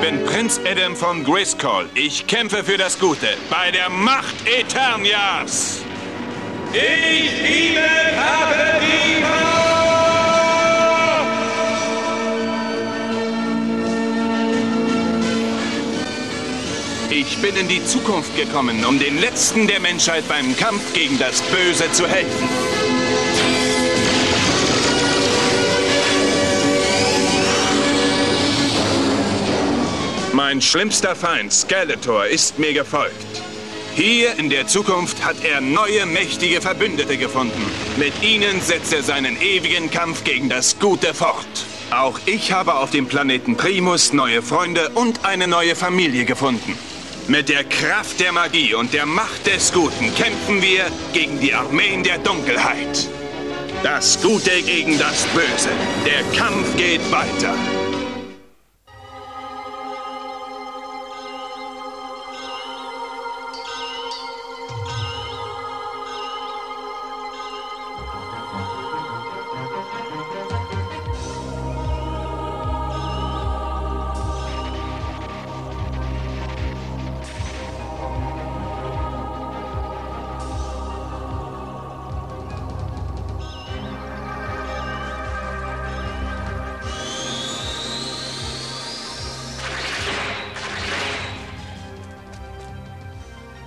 bin Prinz Adam von Grayskull. Ich kämpfe für das Gute bei der Macht Eternias. Ich liebe habe die Macht. Ich bin in die Zukunft gekommen, um den Letzten der Menschheit beim Kampf gegen das Böse zu helfen. Mein schlimmster Feind, Skeletor, ist mir gefolgt. Hier in der Zukunft hat er neue mächtige Verbündete gefunden. Mit ihnen setzt er seinen ewigen Kampf gegen das Gute fort. Auch ich habe auf dem Planeten Primus neue Freunde und eine neue Familie gefunden. Mit der Kraft der Magie und der Macht des Guten kämpfen wir gegen die Armeen der Dunkelheit. Das Gute gegen das Böse. Der Kampf geht weiter.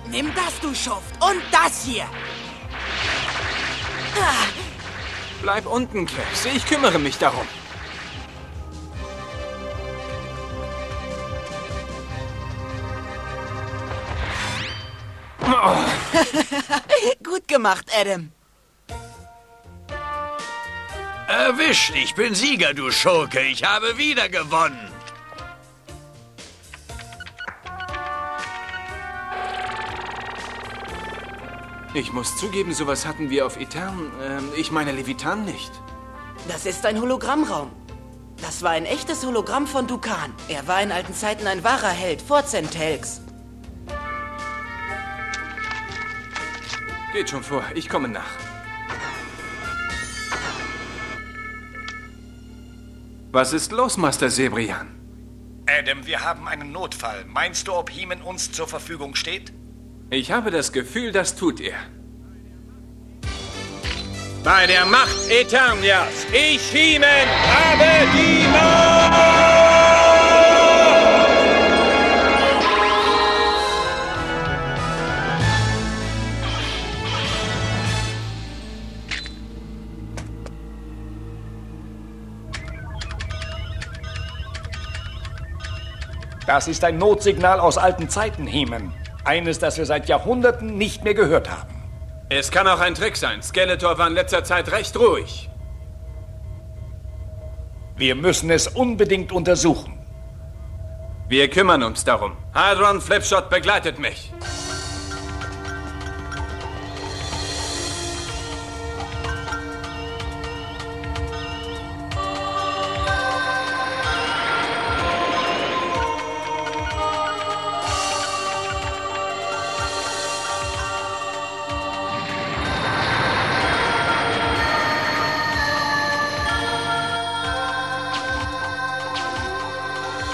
Nimm das, du Schuft, und das hier. Ah. Bleib unten, Klaps. Ich kümmere mich darum. Oh. Gut gemacht, Adam. Erwischt, ich bin Sieger, du Schurke. Ich habe wieder gewonnen. Ich muss zugeben, sowas hatten wir auf Etern, ich meine Levitan nicht. Das ist ein Hologrammraum. Das war ein echtes Hologramm von Dukan. Er war in alten Zeiten ein wahrer Held vor Zentelx. Geht schon vor, ich komme nach. Was ist los, Master Sebrian? Adam, wir haben einen Notfall. Meinst du, ob He-Man uns zur Verfügung steht? Ich habe das Gefühl, das tut er. Bei der Macht Eternias, ich, He-Man, habe die Macht! Das ist ein Notsignal aus alten Zeiten, He-Man. Eines, das wir seit Jahrhunderten nicht mehr gehört haben. Es kann auch ein Trick sein. Skeletor war in letzter Zeit recht ruhig. Wir müssen es unbedingt untersuchen. Wir kümmern uns darum. Hadron Flipshot begleitet mich.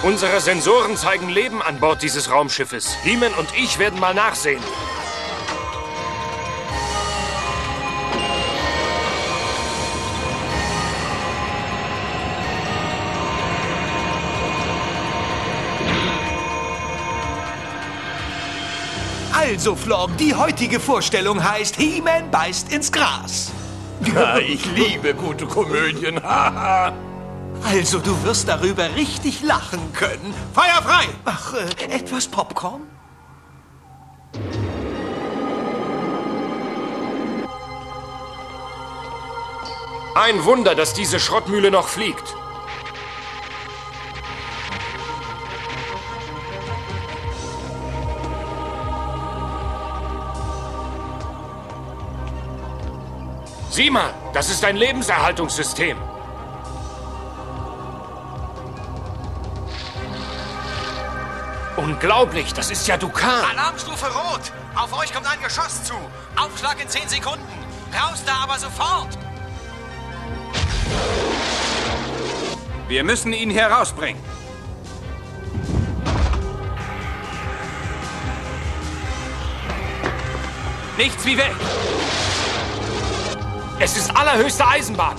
Unsere Sensoren zeigen Leben an Bord dieses Raumschiffes. He-Man und ich werden mal nachsehen. Also, Flork, die heutige Vorstellung heißt He-Man beißt ins Gras. Ja, ich liebe gute Komödien. Haha. Also, du wirst darüber richtig lachen können. Feuer frei! Ach, etwas Popcorn? Ein Wunder, dass diese Schrottmühle noch fliegt. Sieh mal, das ist ein Lebenserhaltungssystem. Unglaublich, das ist ja Dukan. Alarmstufe Rot. Auf euch kommt ein Geschoss zu. Aufschlag in 10 Sekunden. Raus da aber sofort. Wir müssen ihn herausbringen. nichts wie weg. Es ist allerhöchste Eisenbahn.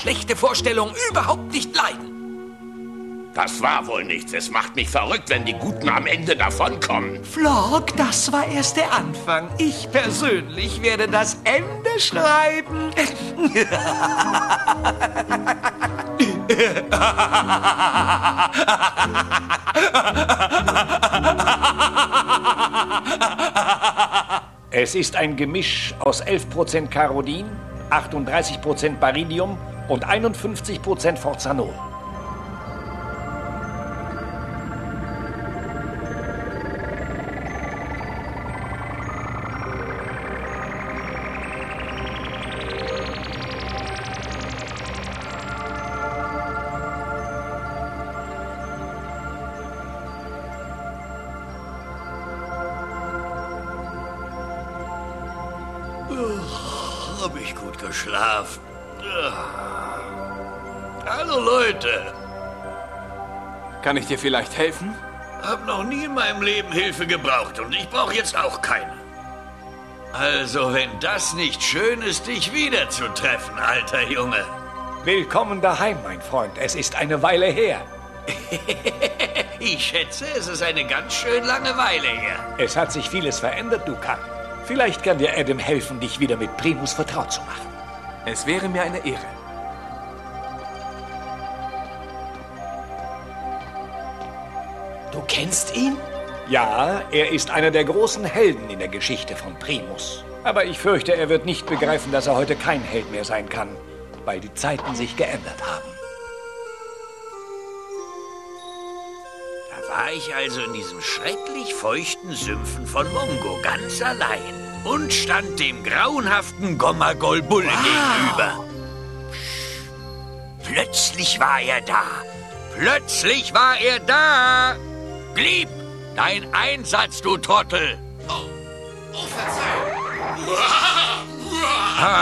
Schlechte Vorstellung überhaupt nicht leiden. Das war wohl nichts. Es macht mich verrückt, wenn die Guten am Ende davonkommen. Flork, das war erst der Anfang. Ich persönlich werde das Ende schreiben. Es ist ein Gemisch aus 11% Karodin, 38% Barydium und 51% Forzano. Hab ich gut geschlafen. Hallo Leute. Kann ich dir vielleicht helfen? Hab noch nie in meinem Leben Hilfe gebraucht und ich brauche jetzt auch keine. Also wenn das nicht schön ist, dich wiederzutreffen, alter Junge. Willkommen daheim, mein Freund. Es ist eine Weile her. Ich schätze, es ist eine ganz schön lange Weile her. Es hat sich vieles verändert, Dukan. Vielleicht kann dir Adam helfen, dich wieder mit Primus vertraut zu machen. Es wäre mir eine Ehre. Du kennst ihn? Ja, er ist einer der großen Helden in der Geschichte von Primus. Aber ich fürchte, er wird nicht begreifen, dass er heute kein Held mehr sein kann, weil die Zeiten sich geändert haben. War ich also in diesem schrecklich feuchten Sümpfen von Mongo ganz allein und stand dem grauenhaften Gommagol-Bulle gegenüber. Plötzlich war er da. Plötzlich war er da. Glieb, dein Einsatz, du Trottel. Oh, verzeih.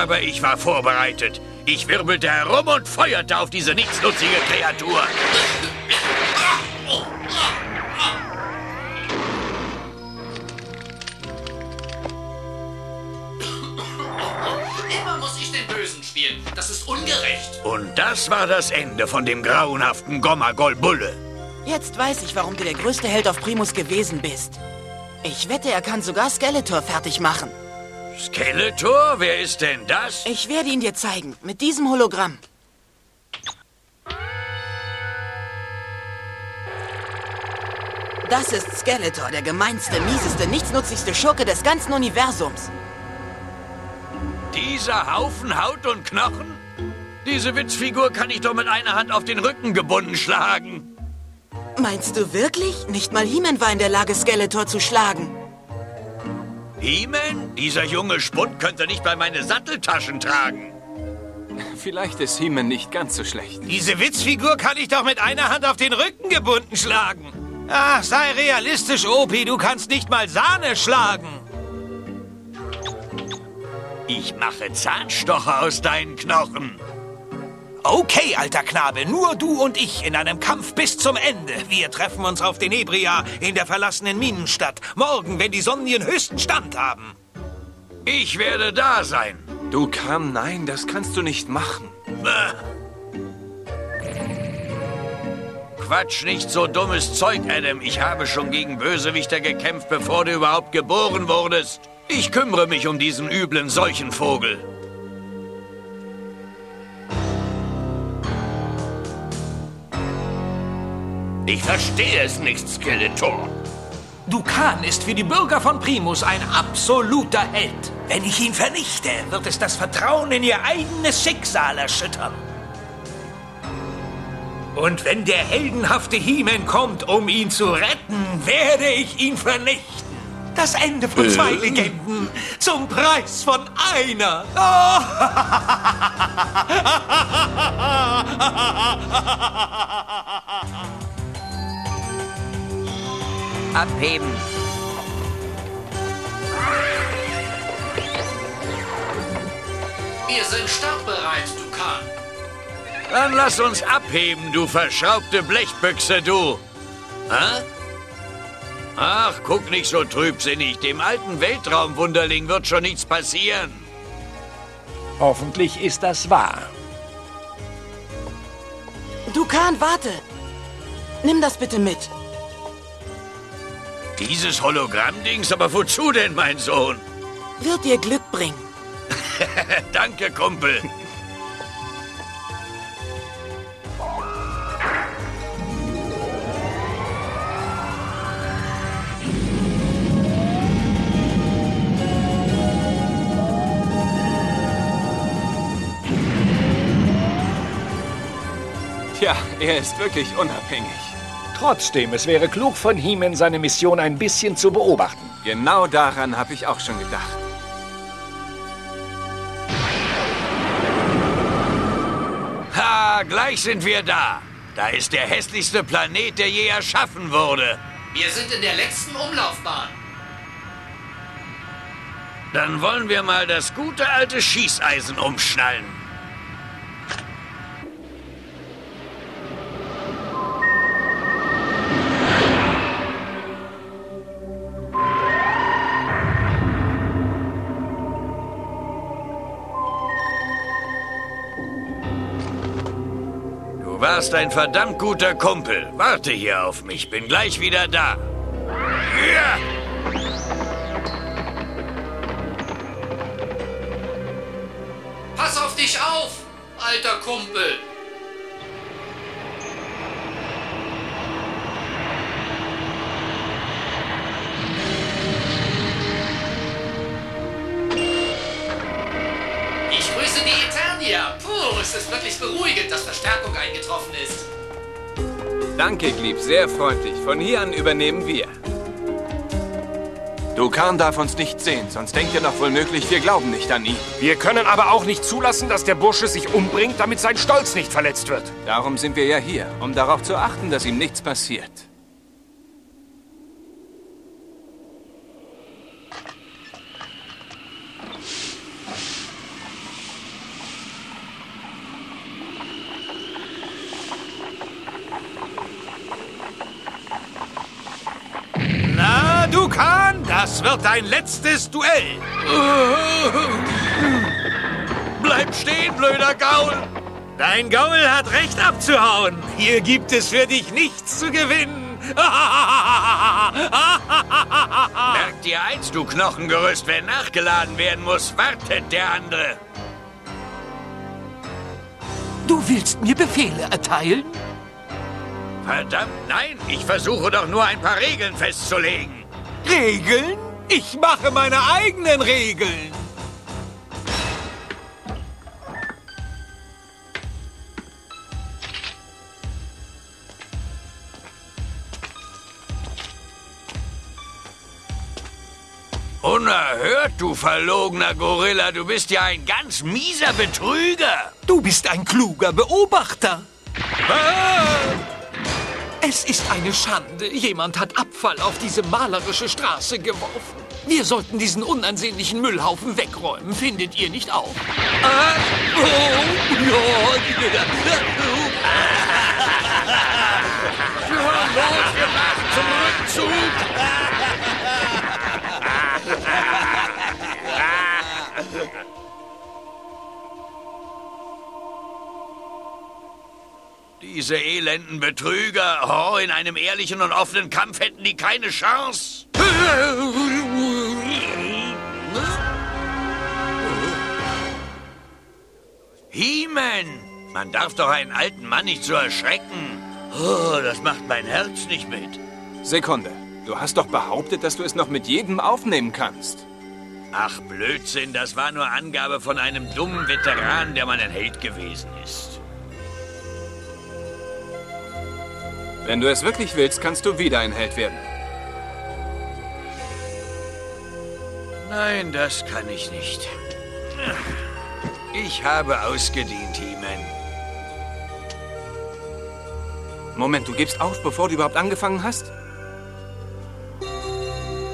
Aber ich war vorbereitet. Ich wirbelte herum und feuerte auf diese nichtsnutzige Kreatur. Immer muss ich den Bösen spielen. Das ist ungerecht. Und das war das Ende von dem grauenhaften Gommagol-Bulle. Jetzt weiß ich, warum du der größte Held auf Primus gewesen bist. Ich wette, er kann sogar Skeletor fertig machen. Skeletor? Wer ist denn das? Ich werde ihn dir zeigen. Mit diesem Hologramm. Das ist Skeletor, der gemeinste, mieseste, nichtsnutzigste Schurke des ganzen Universums. Dieser Haufen Haut und Knochen? Diese Witzfigur kann ich doch mit einer Hand auf den Rücken gebunden schlagen. Meinst du wirklich? Nicht mal He-Man war in der Lage, Skeletor zu schlagen. He-Man? Dieser junge Spund könnte nicht mal meine Satteltaschen tragen. Vielleicht ist He-Man nicht ganz so schlecht. Diese Witzfigur kann ich doch mit einer Hand auf den Rücken gebunden schlagen. Ach, sei realistisch, Opi, du kannst nicht mal Sahne schlagen. Ich mache Zahnstocher aus deinen Knochen. Okay, alter Knabe, nur du und ich in einem Kampf bis zum Ende. Wir treffen uns auf Denebria in der verlassenen Minenstadt. Morgen, wenn die Sonnen ihren höchsten Stand haben. Ich werde da sein. Dukan, nein, das kannst du nicht machen. Quatsch, nicht so dummes Zeug, Adam. Ich habe schon gegen Bösewichter gekämpft, bevor du überhaupt geboren wurdest. Ich kümmere mich um diesen üblen Seuchenvogel. Ich verstehe es nicht, Skeletor. Dukan ist für die Bürger von Primus ein absoluter Held. Wenn ich ihn vernichte, wird es das Vertrauen in ihr eigenes Schicksal erschüttern. Und wenn der heldenhafte He-Man kommt, um ihn zu retten, werde ich ihn vernichten. Das Ende von zwei Legenden zum Preis von einer. Oh. abheben. Wir sind startbereit, Dukan. Dann lass uns abheben, du verschraubte Blechbüchse, du. Hä? Ach, guck nicht so trübsinnig. Dem alten Weltraumwunderling wird schon nichts passieren. Hoffentlich ist das wahr. Dukan, warte. Nimm das bitte mit. Dieses Hologramm-Dings, aber wozu denn, mein Sohn? Wird dir Glück bringen. Danke, Kumpel. Tja, er ist wirklich unabhängig. Trotzdem, es wäre klug von He-Man, seine Mission ein bisschen zu beobachten. Genau daran habe ich auch schon gedacht. Ha, gleich sind wir da. Da ist der hässlichste Planet, der je erschaffen wurde. Wir sind in der letzten Umlaufbahn. Dann wollen wir mal das gute alte Schießeisen umschnallen. Du warst ein verdammt guter Kumpel. Warte hier auf mich, bin gleich wieder da. Ja! Pass auf dich auf, alter Kumpel. Ich grüße die Eternia. Puh, es ist wirklich beruhigend, dass Verstärkung eingetroffen ist. Danke, Glieb, sehr freundlich. Von hier an übernehmen wir. Dukan darf uns nicht sehen, sonst denkt er noch womöglich, wir glauben nicht an ihn. Wir können aber auch nicht zulassen, dass der Bursche sich umbringt, damit sein Stolz nicht verletzt wird. Darum sind wir ja hier, um darauf zu achten, dass ihm nichts passiert. Das wird dein letztes Duell. Bleib stehen, blöder Gaul. Dein Gaul hat recht abzuhauen. Hier gibt es für dich nichts zu gewinnen. Merk dir eins, du Knochengerüst, wenn nachgeladen werden muss, wartet der andere. Du willst mir Befehle erteilen? Verdammt, nein. Ich versuche doch nur ein paar Regeln festzulegen. Regeln? Ich mache meine eigenen Regeln. Unerhört, du verlogener Gorilla. Du bist ja ein ganz mieser Betrüger. Du bist ein kluger Beobachter. Ah! Es ist eine Schande. Jemand hat Abfall auf diese malerische Straße geworfen. Wir sollten diesen unansehnlichen Müllhaufen wegräumen. Findet ihr nicht auch? Los, wir machen zum Rückzug. Diese elenden Betrüger, oh, in einem ehrlichen und offenen Kampf hätten die keine Chance. He-Man, man darf doch einen alten Mann nicht so erschrecken. Oh, das macht mein Herz nicht mit. Sekunde, du hast doch behauptet, dass du es noch mit jedem aufnehmen kannst. Ach, Blödsinn, das war nur Angabe von einem dummen Veteran, der mein Held gewesen ist. Wenn du es wirklich willst, kannst du wieder ein Held werden. Nein, das kann ich nicht. Ich habe ausgedient, He-Man. Moment, du gibst auf, bevor du überhaupt angefangen hast?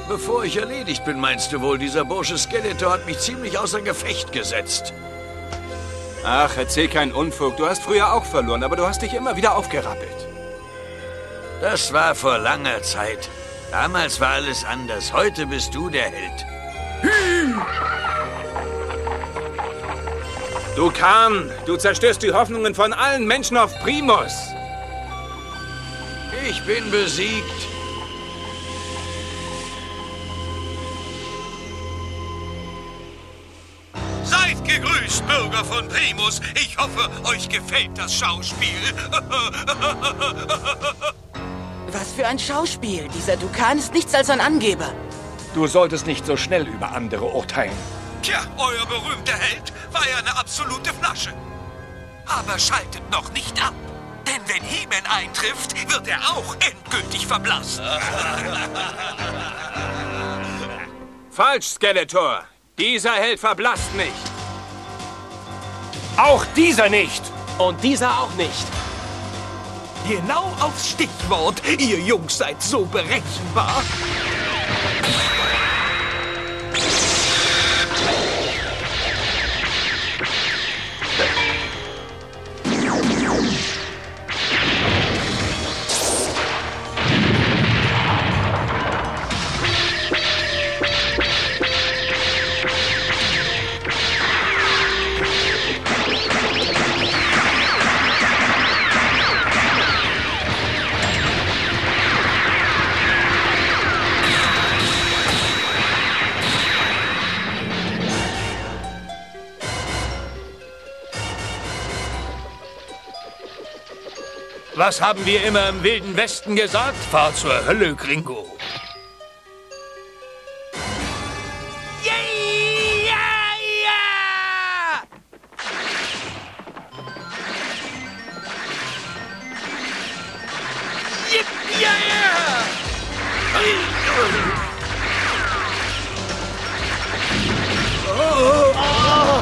Bevor ich erledigt bin, meinst du wohl, dieser Bursche Skeletor hat mich ziemlich außer Gefecht gesetzt. Ach, erzähl keinen Unfug. Du hast früher auch verloren, aber du hast dich immer wieder aufgerappelt. Das war vor langer Zeit. Damals war alles anders. Heute bist du der Held. Dukan, du zerstörst die Hoffnungen von allen Menschen auf Primus. Ich bin besiegt. Seid gegrüßt, Bürger von Primus. Ich hoffe, euch gefällt das Schauspiel. Was für ein Schauspiel. Dieser Dukan ist nichts als ein Angeber. Du solltest nicht so schnell über andere urteilen. Tja, euer berühmter Held war ja eine absolute Flasche. Aber schaltet noch nicht ab. Denn wenn He-Man eintrifft, wird er auch endgültig verblassen. Falsch, Skeletor. Dieser Held verblasst nicht. Auch dieser nicht. Und dieser auch nicht. Genau aufs Stichwort. Ihr Jungs seid so berechenbar. Was haben wir immer im Wilden Westen gesagt? Fahr zur Hölle, Gringo. Yeah, yeah, yeah! Yeah, yeah! Oh, oh, oh.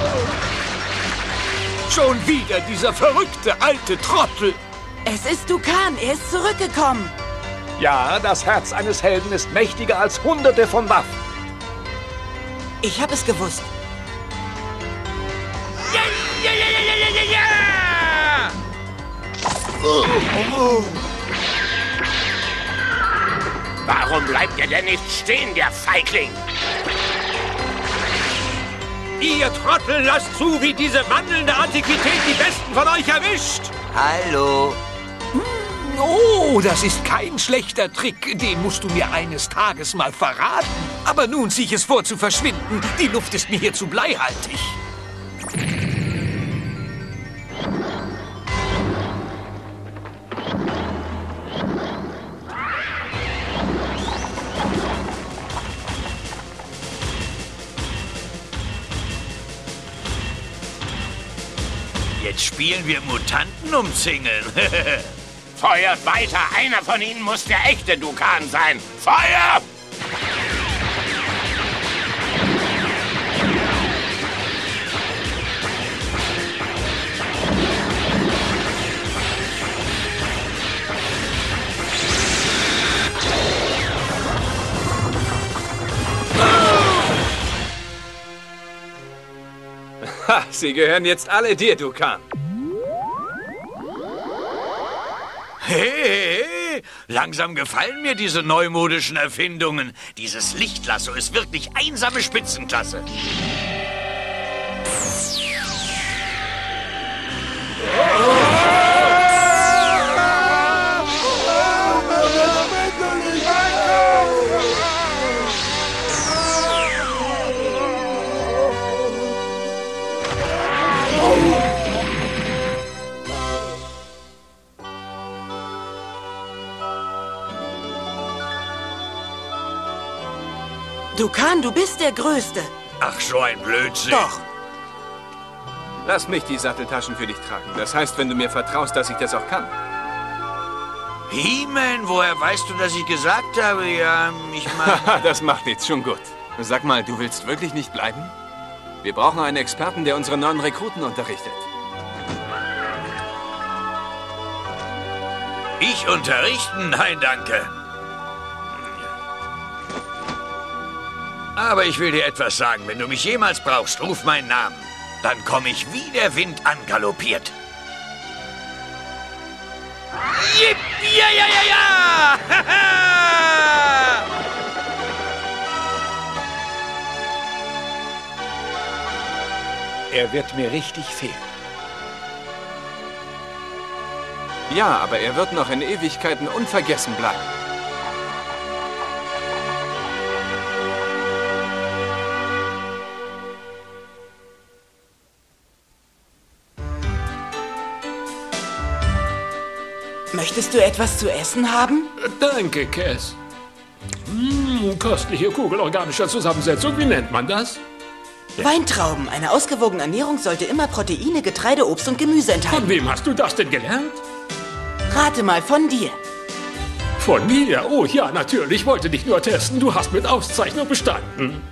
Schon wieder dieser verrückte alte Trottel. Es ist Dukan, er ist zurückgekommen. Ja, das Herz eines Helden ist mächtiger als hunderte von Waffen. Ich habe es gewusst. Ja, ja, ja, ja, ja, ja. Oh, oh, oh. Warum bleibt ihr denn nicht stehen, der Feigling? Ihr Trottel, lasst zu, wie diese wandelnde Antiquität die Besten von euch erwischt. Hallo. Oh, das ist kein schlechter Trick. Den musst du mir eines Tages mal verraten. Aber nun zieh ich es vor zu verschwinden. Die Luft ist mir hier zu bleihaltig. Jetzt spielen wir Mutanten umzingeln. Feuert weiter! Einer von ihnen muss der echte Dukan sein! Feuer! Ha, sie gehören jetzt alle dir, Dukan. Hey, langsam gefallen mir diese neumodischen Erfindungen. Dieses Lichtlasso ist wirklich einsame Spitzenklasse. Dukan, du bist der Größte. Ach, so ein Blödsinn. Doch. Lass mich die Satteltaschen für dich tragen. Das heißt, wenn du mir vertraust, dass ich das auch kann. He-Man, woher weißt du, dass ich gesagt habe? Ja, ich meine... Das macht nichts, schon gut. Sag mal, du willst wirklich nicht bleiben? Wir brauchen einen Experten, der unsere neuen Rekruten unterrichtet. Ich unterrichten? Nein, danke. Aber ich will dir etwas sagen. Wenn du mich jemals brauchst, ruf meinen Namen. Dann komme ich wie der Wind angaloppiert. Jip, ja, ja, ja, ja! Er wird mir richtig fehlen. Ja, aber er wird noch in Ewigkeiten unvergessen bleiben. Möchtest du etwas zu essen haben? Danke, Kess. Köstliche Kugel organischer Zusammensetzung, wie nennt man das? Weintrauben. Eine ausgewogene Ernährung sollte immer Proteine, Getreide, Obst und Gemüse enthalten. Von wem hast du das denn gelernt? Rate mal, von dir. Von mir? Oh ja, natürlich. Ich wollte dich nur testen. Du hast mit Auszeichnung bestanden.